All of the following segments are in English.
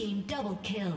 team double kill.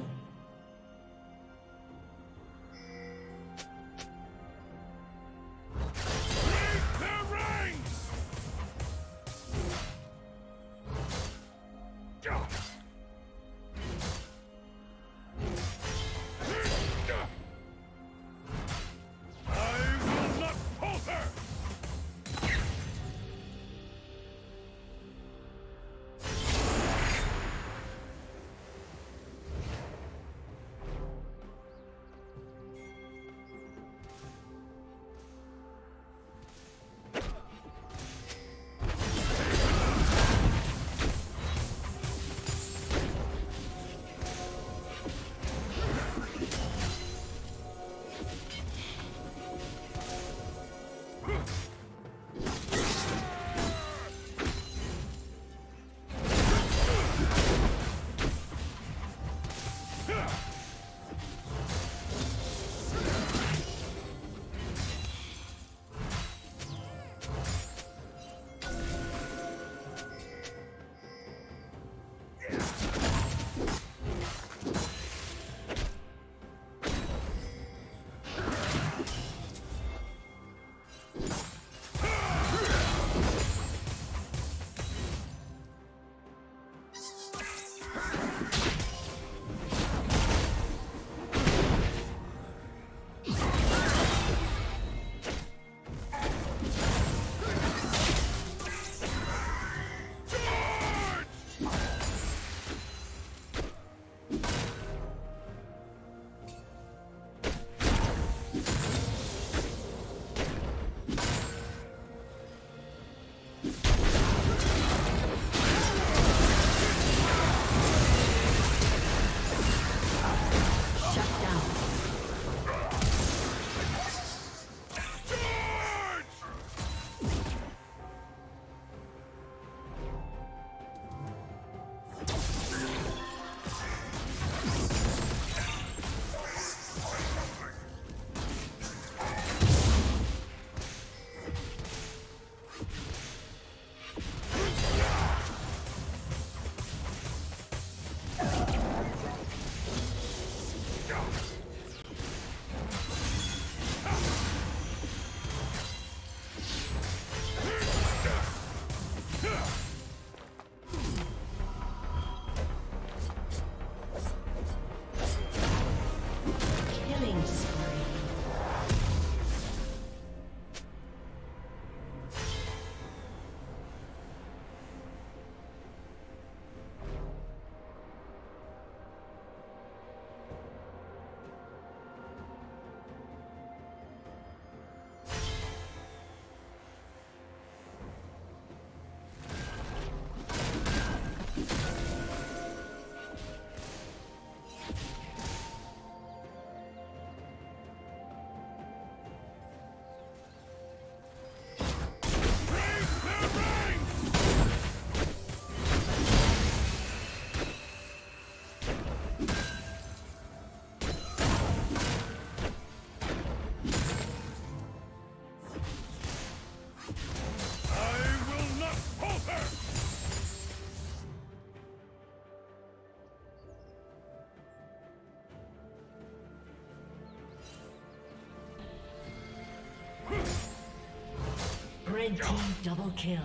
Red team double kill.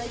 Red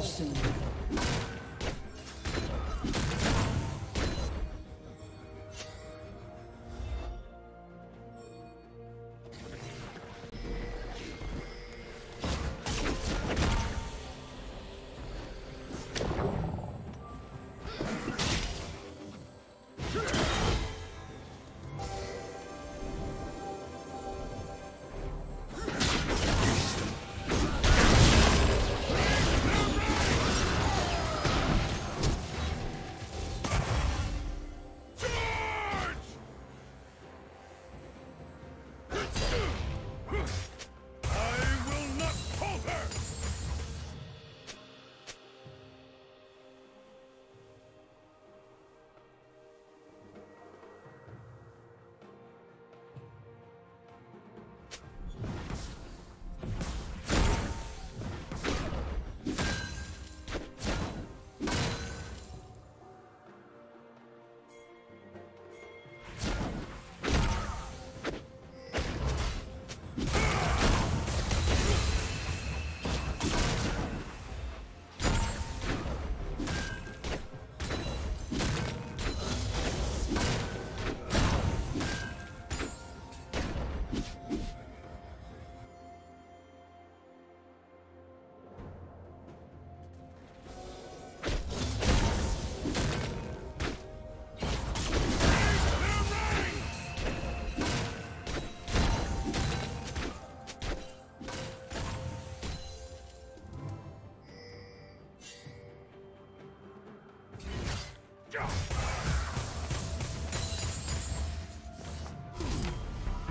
fall soon.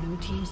Blue team's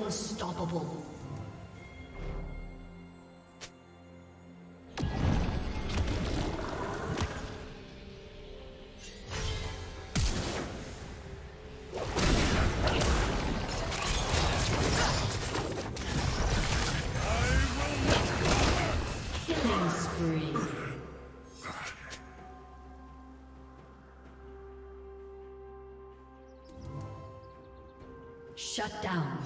Unstoppable. Shut down.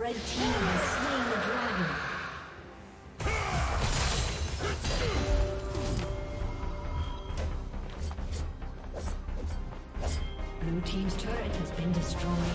Red team has slain the dragon. Blue team's turret has been destroyed.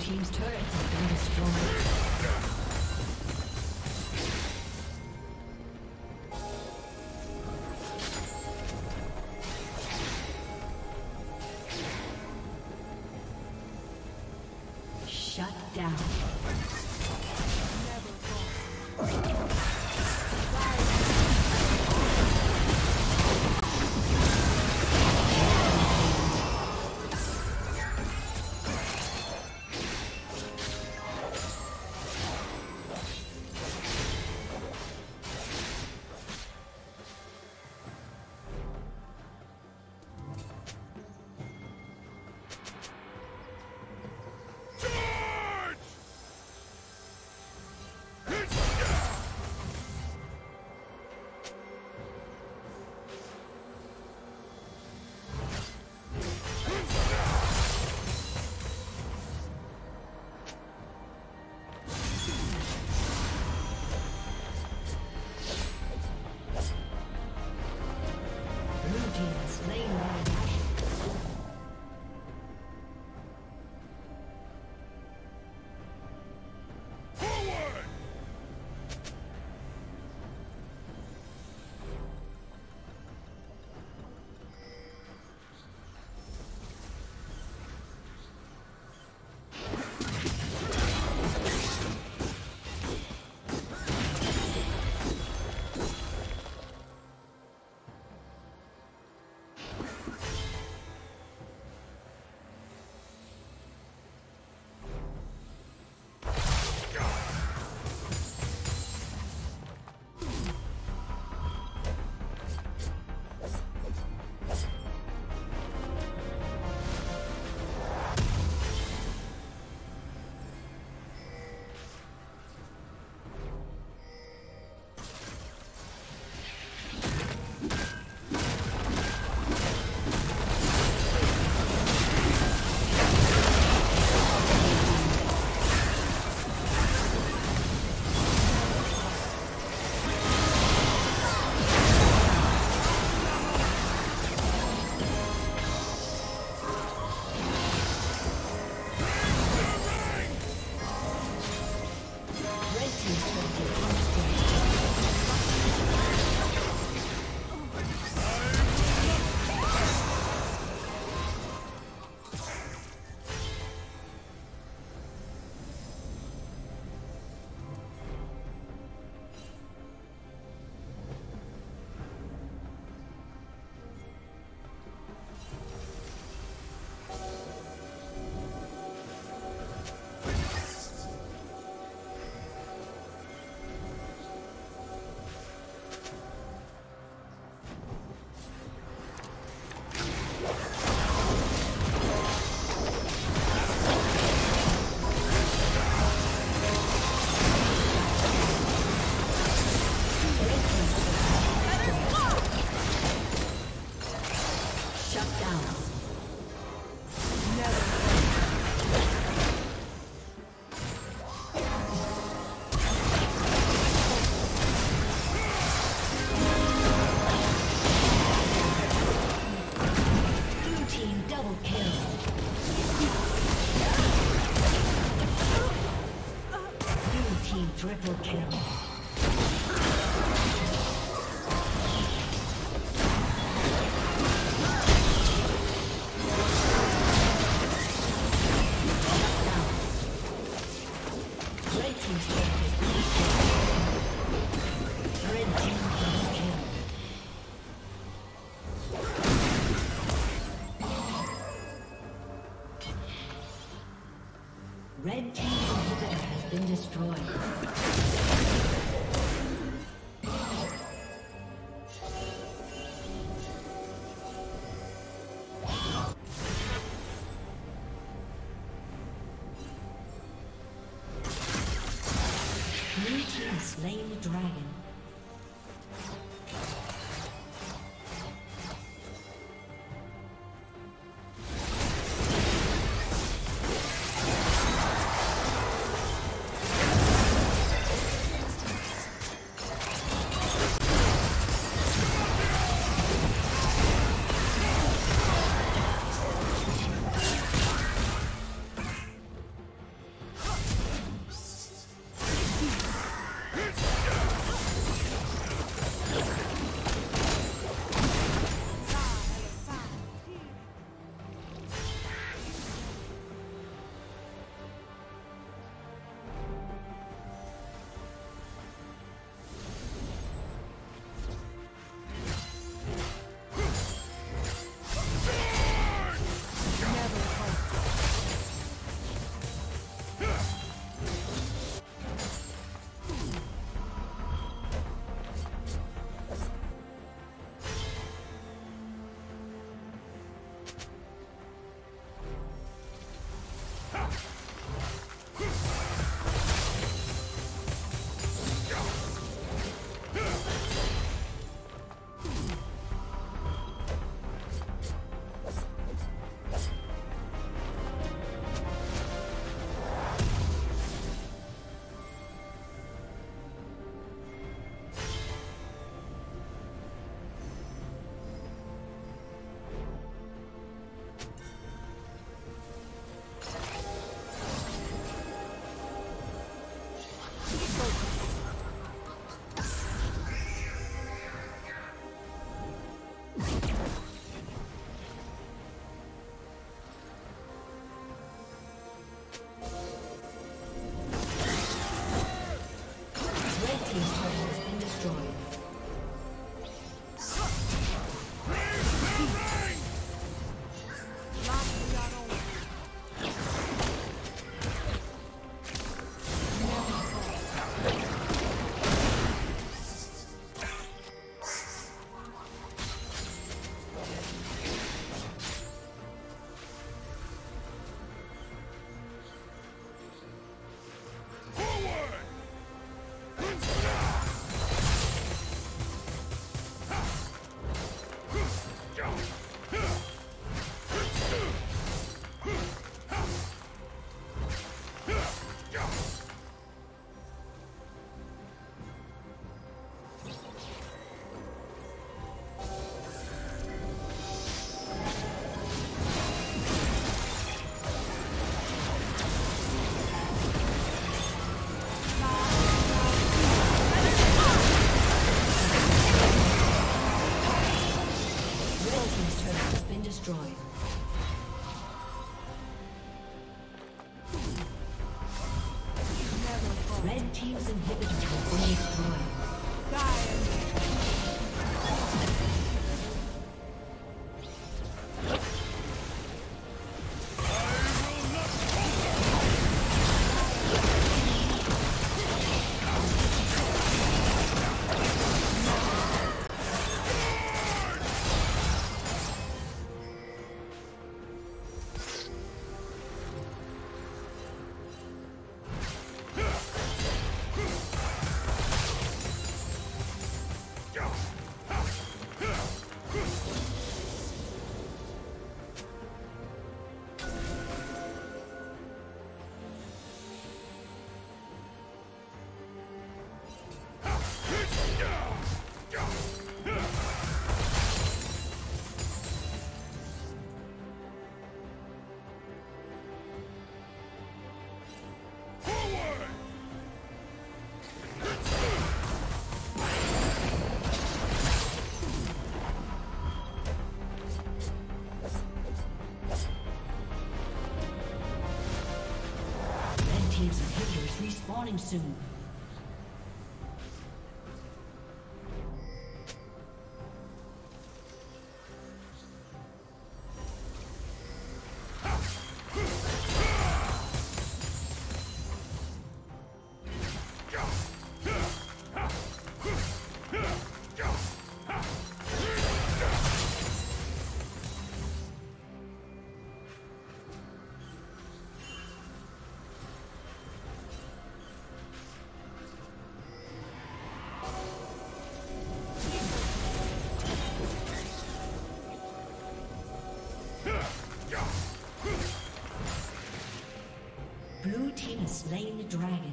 Team's turret has been destroyed. Triple kill. slain the dragon. Respawning soon. slain the dragon.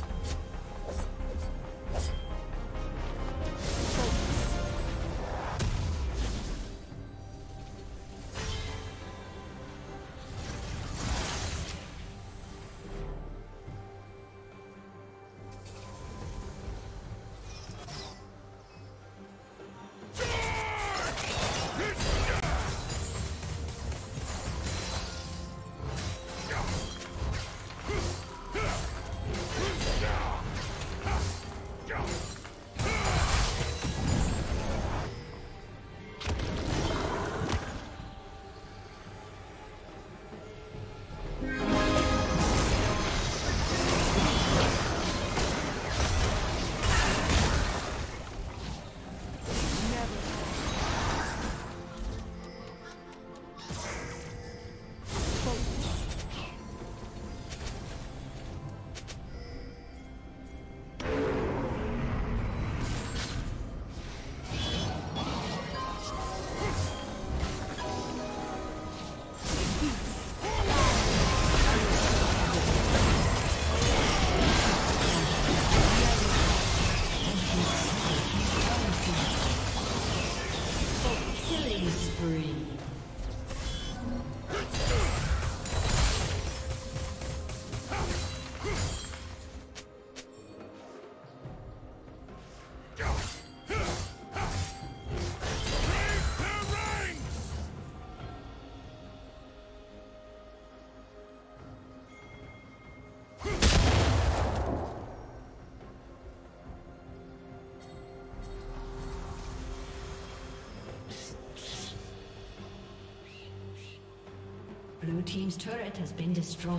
Blue team's turret has been destroyed.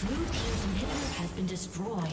Blue team's inhibitor has been destroyed.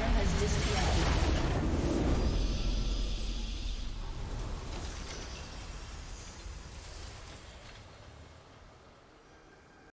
has disconnected.